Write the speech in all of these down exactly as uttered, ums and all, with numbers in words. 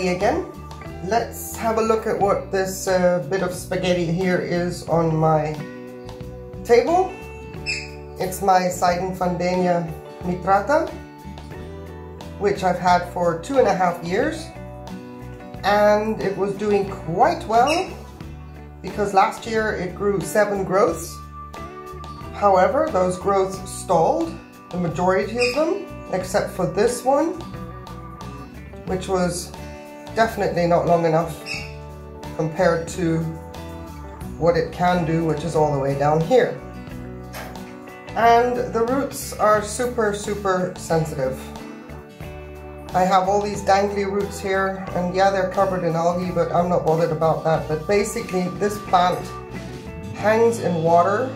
spaghetti again. Let's have a look at what this uh, bit of spaghetti here is on my table. It's my Seidenfadenia Mitrata, which I've had for two and a half years. And it was doing quite well because last year it grew seven growths. However, those growths stalled, the majority of them, except for this one, which was definitely not long enough compared to what it can do, which is all the way down here. And the roots are super, super sensitive. I have all these dangly roots here, and yeah, they're covered in algae, but I'm not bothered about that. But basically, this plant hangs in water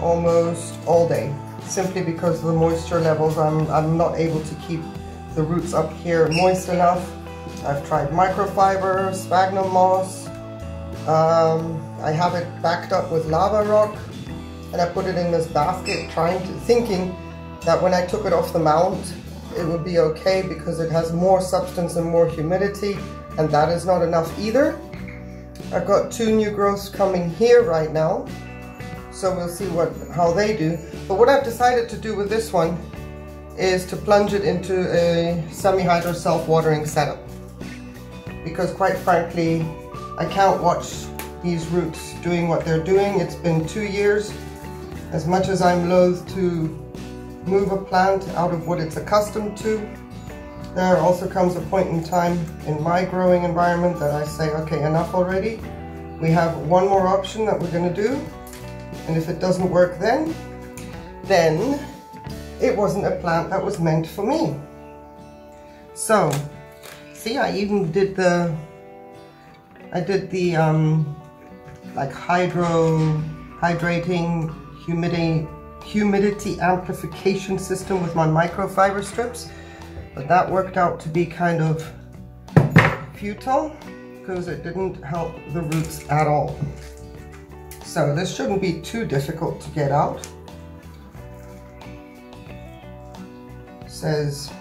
almost all day, simply because of the moisture levels. I'm, I'm not able to keep the roots up here moist enough. I've tried microfiber, sphagnum moss, um, I have it backed up with lava rock, and I put it in this basket, trying to, thinking that when I took it off the mount, it would be okay because it has more substance and more humidity, and that is not enough either. I've got two new growths coming here right now, so we'll see what how they do. But what I've decided to do with this one is to plunge it into a semi-hydro self-watering setup, because quite frankly, I can't watch these roots doing what they're doing. It's been two years. As much as I'm loath to move a plant out of what it's accustomed to, there also comes a point in time in my growing environment that I say, okay, enough already. We have one more option that we're going to do, and if it doesn't work then, then it wasn't a plant that was meant for me. So, see, I even did the, I did the um, like hydro, hydrating, humidity, humidity amplification system with my microfiber strips, but that worked out to be kind of futile because it didn't help the roots at all. So this shouldn't be too difficult to get out. Says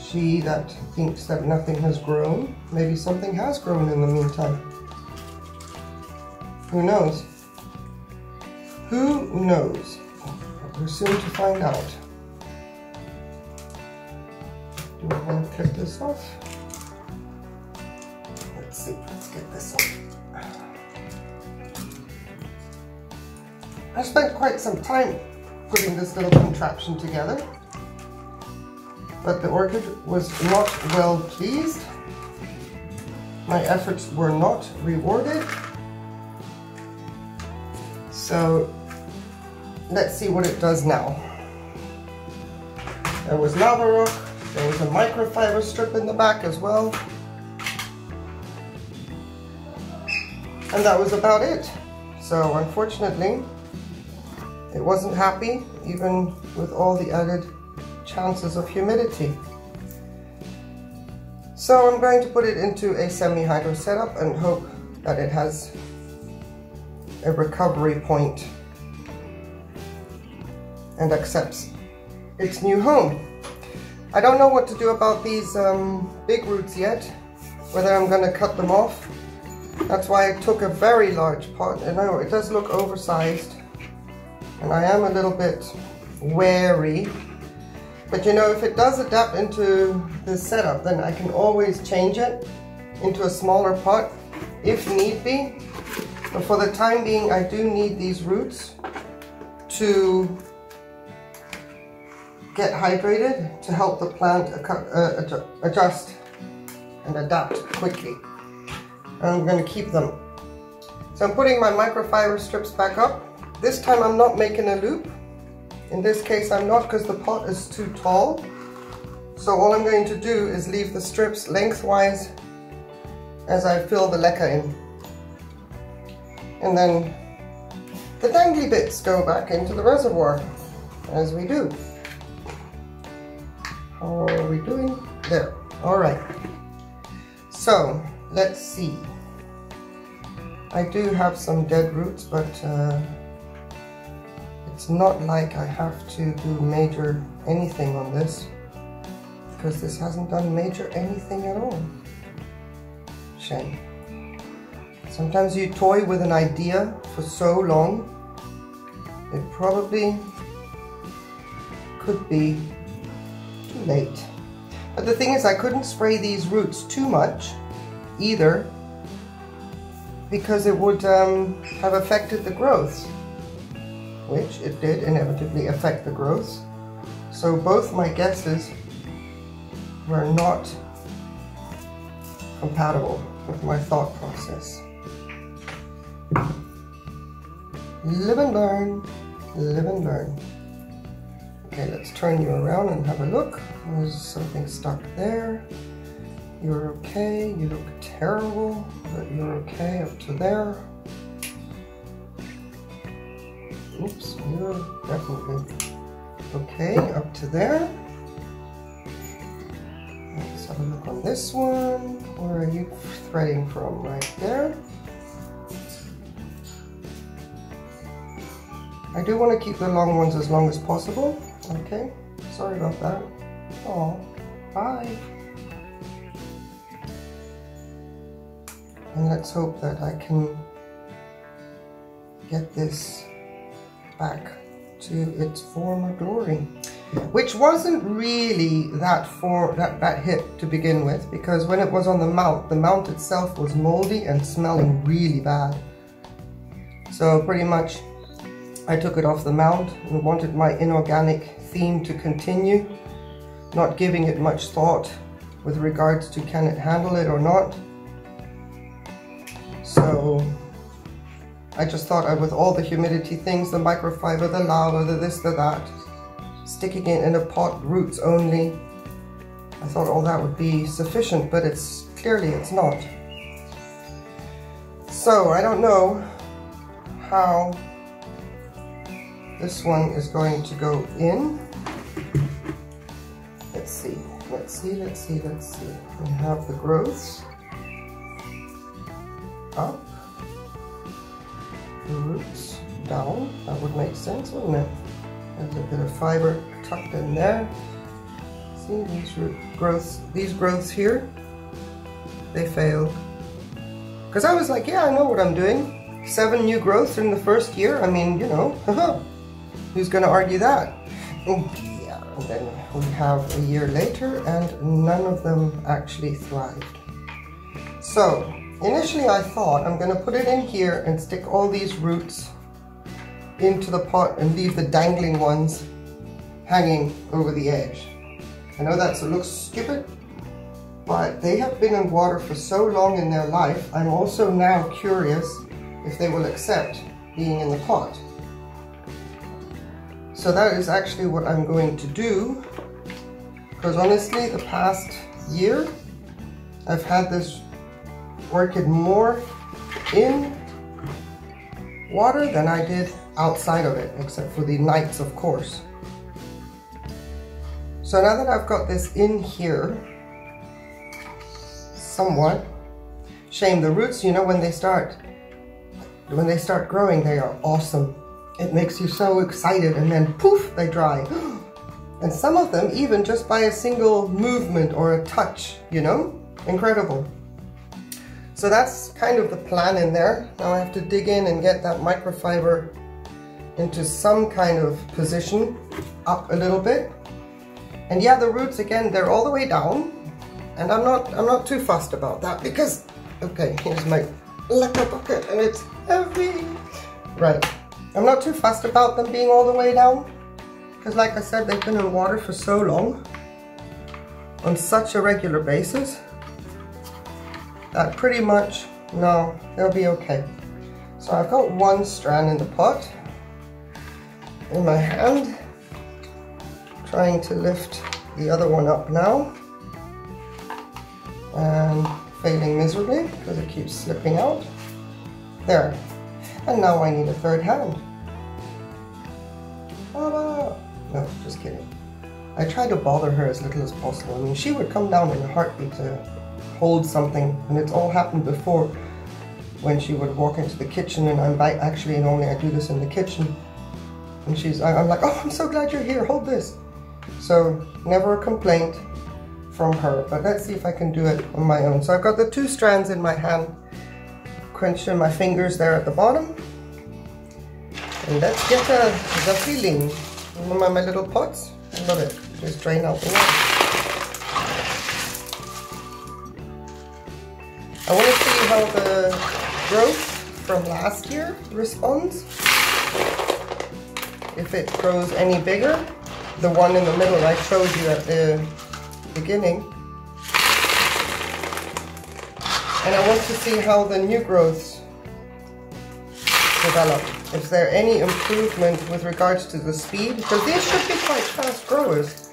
she that thinks that nothing has grown. Maybe something has grown in the meantime. Who knows? Who knows? We're soon to find out. Do I want to clip this off? Let's see, let's get this off. I spent quite some time putting this little contraption together, but the orchid was not well pleased. My efforts were not rewarded. So, let's see what it does now. There was lava rock, there was a microfiber strip in the back as well. And that was about it. So unfortunately, it wasn't happy, even with all the added chances of humidity. So I'm going to put it into a semi-hydro setup and hope that it has a recovery point and accepts its new home. I don't know what to do about these um, big roots yet, whether I'm going to cut them off. That's why I took a very large pot. I know it does look oversized, and I am a little bit wary, but you know, if it does adapt into the setup, then I can always change it into a smaller pot if need be. But for the time being, I do need these roots to get hydrated to help the plant adjust and adapt quickly. I'm going to keep them. So I'm putting my microfiber strips back up. This time I'm not making a loop. In this case I'm not, because the pot is too tall. So all I'm going to do is leave the strips lengthwise as I fill the leca in. And then the dangly bits go back into the reservoir, as we do. How are we doing? There. All right. So let's see. I do have some dead roots, but uh, it's not like I have to do major anything on this, because this hasn't done major anything at all. action. Sometimes you toy with an idea for so long, it probably could be too late. But the thing is, I couldn't spray these roots too much either, because it would um, have affected the growth, which it did inevitably affect the growth. So both my guesses were not compatible with my thought process. Live and learn, live and learn. Okay, let's turn you around and have a look. There's something stuck there. You're okay, you look terrible, but you're okay up to there. Oops, you're definitely okay up to there. Let's have a look on this one. Where are you threading from? Right there. I do want to keep the long ones as long as possible. Okay, sorry about that. Oh, bye. And let's hope that I can get this back to its former glory, which wasn't really that for that, that hip to begin with, because when it was on the mount, the mount itself was moldy and smelling really bad. So pretty much I took it off the mount and wanted my inorganic theme to continue, not giving it much thought with regards to can it handle it or not. So I just thought I, with all the humidity things, the microfiber, the lava, the this, the that, sticking it in a pot, roots only, I thought all that would be sufficient, but it's clearly it's not. So I don't know how this one is going to go in. Let's see, let's see, let's see, let's see. We have the growths up. The roots down, that would make sense, wouldn't it? There's a bit of fiber tucked in there. See these root growths, these growths here, they failed. Because I was like, yeah, I know what I'm doing. Seven new growths in the first year, I mean, you know, who's gonna argue that? Oh, yeah. And then we have a year later and none of them actually thrived. So, initially I thought I'm going to put it in here and stick all these roots into the pot and leave the dangling ones hanging over the edge. I know that looks stupid, but they have been in water for so long in their life, I'm also now curious if they will accept being in the pot. So that is actually what I'm going to do, because honestly the past year I've had this orchid more in water than I did outside of it, except for the nights, of course. So now that I've got this in here, somewhat, shame the roots, you know, when they start, when they start growing, they are awesome. It makes you so excited, and then poof, they dry. And some of them, even just by a single movement or a touch, you know, incredible. So that's kind of the plan in there. Now I have to dig in and get that microfiber into some kind of position, up a little bit. And yeah, the roots again, they're all the way down. And I'm not, I'm not too fussed about that because, okay, here's my leca bucket and it's heavy. Right, I'm not too fussed about them being all the way down because like I said, they've been in water for so long on such a regular basis. That pretty much, no, they'll be okay. So I've got one strand in the pot in my hand, trying to lift the other one up now, and failing miserably because it keeps slipping out. There, and now I need a third hand. Ta-da! No, just kidding. I tried to bother her as little as possible. I mean, she would come down in a heartbeat to hold something, and it's all happened before when she would walk into the kitchen, and I'm like, actually, and only I do this in the kitchen, and she's, I'm like, oh, I'm so glad you're here, hold this. So never a complaint, from her, but let's see if I can do it on my own. So I've got the two strands in my hand, crunched in my fingers there at the bottom, and let's get a, the feeling. Remember my little pots? I love it. Just drain out the water. I want to see how the growth from last year responds. If it grows any bigger, the one in the middle I showed you at the beginning. And I want to see how the new growths develop. Is there any improvement with regards to the speed? Because these should be quite fast growers.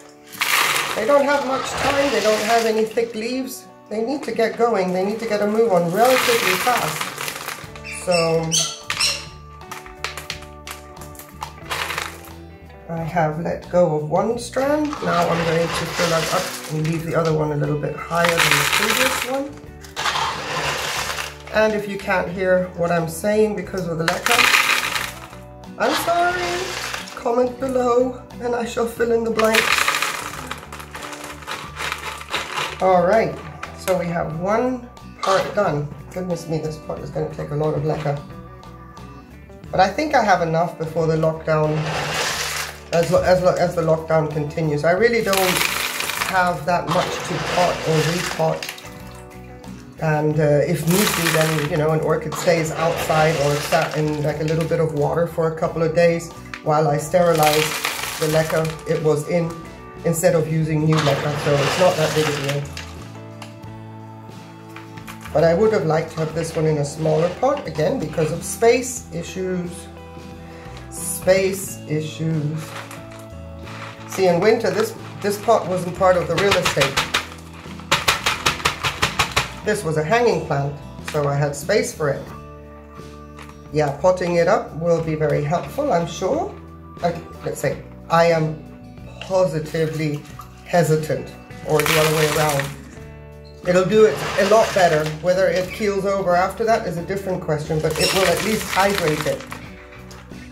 They don't have much time, they don't have any thick leaves. They need to get going, they need to get a move on relatively fast. So I have let go of one strand. Now I'm going to fill that up and leave the other one a little bit higher than the previous one. And if you can't hear what I'm saying because of the leca, I'm sorry. Comment below and I shall fill in the blanks. Alright. So we have one part done. Goodness me, this part is going to take a lot of leca. But I think I have enough before the lockdown, as, lo as, lo as the lockdown continues. I really don't have that much to pot or repot. And uh, if need be, then, you know, an orchid stays outside or sat in like a little bit of water for a couple of days while I sterilize the leca it was in, instead of using new leca. So it's not that big a deal. But I would have liked to have this one in a smaller pot, again, because of space issues. Space issues. See, in winter, this, this pot wasn't part of the real estate. This was a hanging plant, so I had space for it. Yeah, potting it up will be very helpful, I'm sure. Okay, let's say I am positively hesitant, or the other way around. It'll do it a lot better. Whether it keels over after that is a different question, but it will at least hydrate it.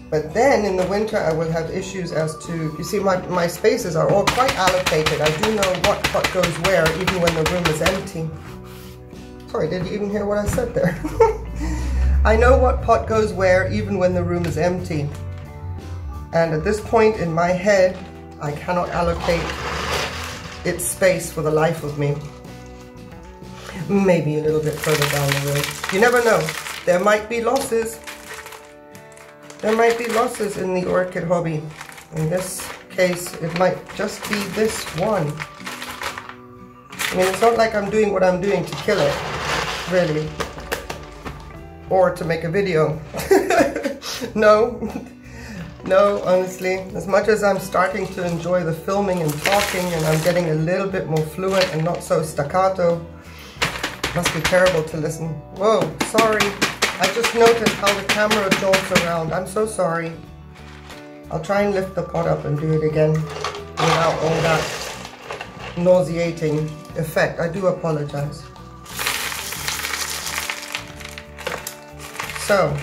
But then in the winter I will have issues as to, you see my, my spaces are all quite allocated. I do know what pot goes where even when the room is empty. Sorry, did you even hear what I said there? I know what pot goes where even when the room is empty. And at this point in my head, I cannot allocate its space for the life of me. Maybe a little bit further down the road. You never know. There might be losses. There might be losses in the orchid hobby. In this case, it might just be this one. I mean, it's not like I'm doing what I'm doing to kill it, really. Or to make a video. No. No, honestly. As much as I'm starting to enjoy the filming and talking, and I'm getting a little bit more fluent and not so staccato, must be terrible to listen. Whoa, sorry. I just noticed how the camera jolts around. I'm so sorry. I'll try and lift the pot up and do it again without all that nauseating effect. I do apologize. So,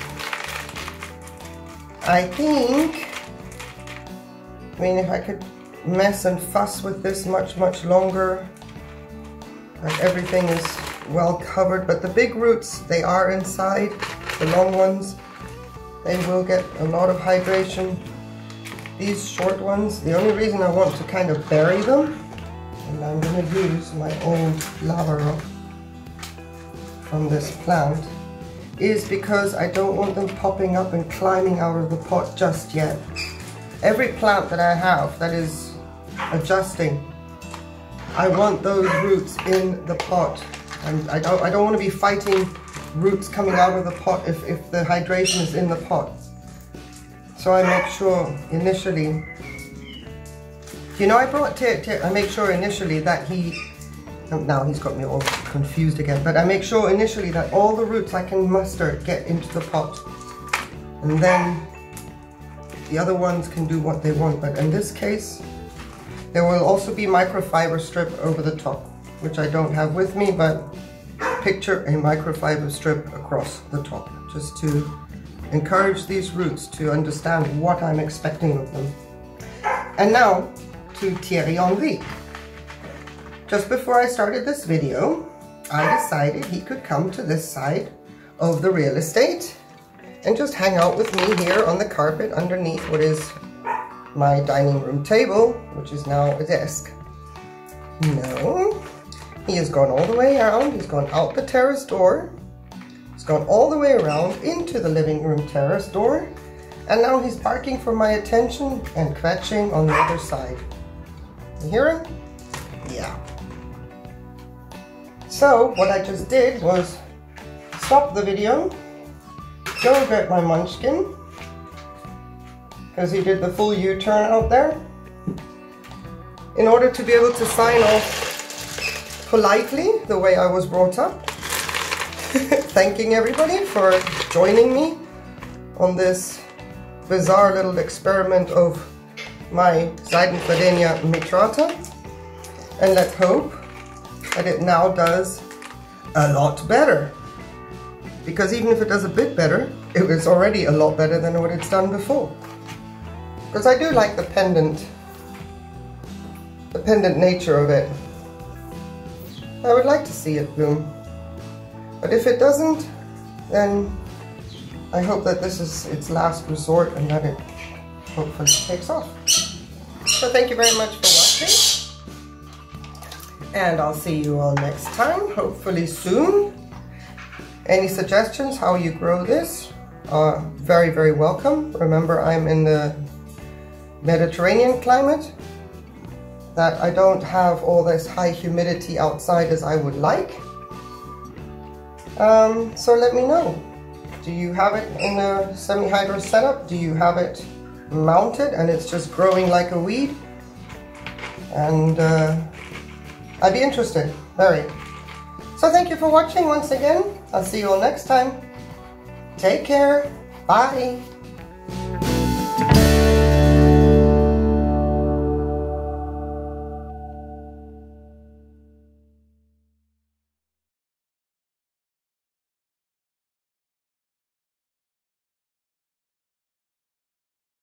I think, I mean, if I could mess and fuss with this much, much longer, like everything is well covered, but the big roots, they are inside, the long ones, they will get a lot of hydration. These short ones, the only reason I want to kind of bury them, and I'm going to use my old lavaro from this plant, is because I don't want them popping up and climbing out of the pot just yet. Every plant that I have that is adjusting, I want those roots in the pot. And I don't, I don't want to be fighting roots coming out of the pot if, if the hydration is in the pot. So I make sure initially, you know, I brought Thierry, Thierry, I make sure initially that he, oh, now he's got me all confused again, but I make sure initially that all the roots I can muster get into the pot. And then the other ones can do what they want. But in this case, there will also be microfiber strip over the top, which I don't have with me, but picture a microfiber strip across the top, just to encourage these roots to understand what I'm expecting of them. And now to Thierry Henry. Just before I started this video, I decided he could come to this side of the real estate and just hang out with me here on the carpet underneath what is my dining room table, which is now a desk. No, he has gone all the way around. He's gone out the terrace door. He's gone all the way around into the living room terrace door. And now he's barking for my attention and scratching on the other side. You hear him? Yeah. So what I just did was stop the video, go and get my munchkin, because he did the full U-turn out there, in order to be able to sign off politely the way I was brought up, thanking everybody for joining me on this bizarre little experiment of my Seidenfadenia Mitrata, and let's hope that it now does a lot better, because even if it does a bit better, it was already a lot better than what it's done before. Because I do like the pendant, the pendant nature of it. I would like to see it bloom, but if it doesn't, then I hope that this is its last resort and that it hopefully takes off. So thank you very much for watching, and I'll see you all next time, hopefully soon. Any suggestions how you grow this are very, very welcome. Remember, I'm in the Mediterranean climate, that I don't have all this high humidity outside as I would like. Um, so let me know. Do you have it in a semi-hydro setup? Do you have it mounted and it's just growing like a weed? And uh, I'd be interested, very. So thank you for watching once again. I'll see you all next time. Take care. Bye.